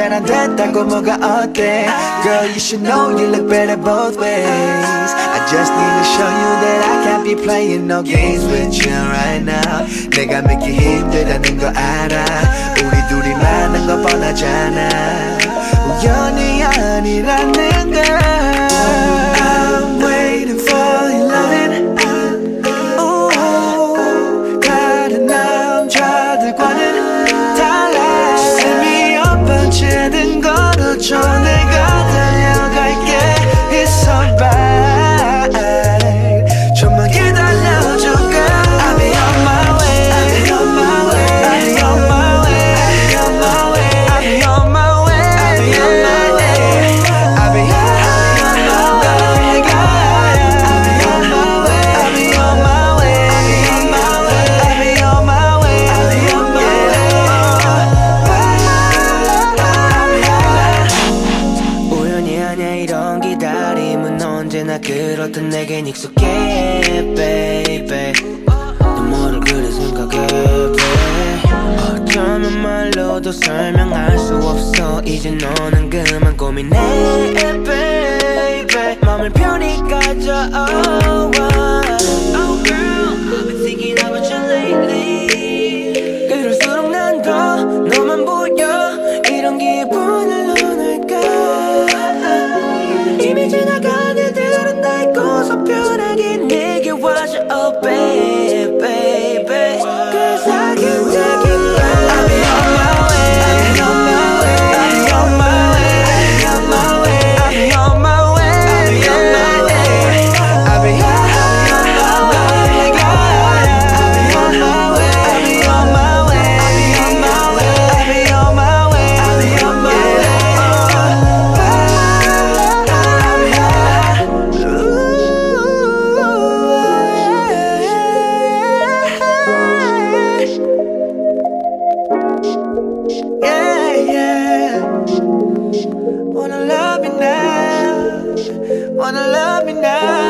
잘 안 됐다고 뭐가 어때? Girl, you should know you look better both ways. I just need to show you that I can't be playing no games with you right now. 내가 믿기 힘들다는 거 알아. 우리 둘이 만난 거 뻔하잖아. 우연이 아니라는 걸. I'm waiting for your loving. 다른 남자들과는 달라. 심이 엎어지는 걸어줘. 내가 달려갈게. It's alright. 좀만 기다려줘 girl. I'll be on my way. I'll be on my way. I'll be on my way. I'll be on my way. I'll be on my way. I'll be on my way. I'll be on my way. I'll be on my way. I'll be on my way. 우연이 아냐 이런 기다림은 언제나 그렇듯 내겐 익숙해 baby. 너 뭐를 그리 생각해 baby. 어쩌면 말로도 설명할 수 없어. 이제 너는 그만 고민해 baby. 마음을 편히 가져 Oh girl, I've been thinking about you lately. 그럴수록 난 더 너만 보여. 이런 기분을 누를까. 이미 지나간 일들은 다 잊고서 편하게 내게 와줘 Oh baby, baby. Cause I can take it. Wanna love me now?